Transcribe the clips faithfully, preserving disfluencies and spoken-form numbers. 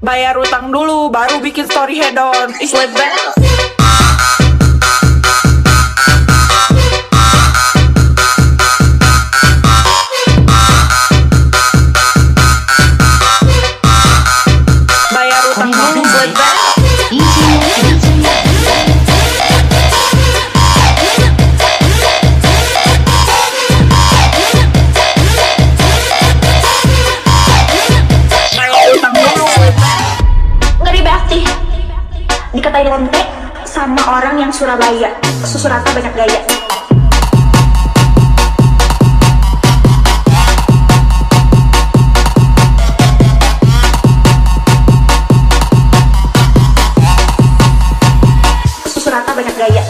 Bayar utang dulu, baru bikin story hedon. It's like that. Bayar utang dulu, it's like that. Dikatain lentek sama orang yang Surabaya, Susurata banyak gaya. Susurata banyak gaya.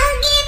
I'll give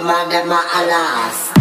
pemadaman alas.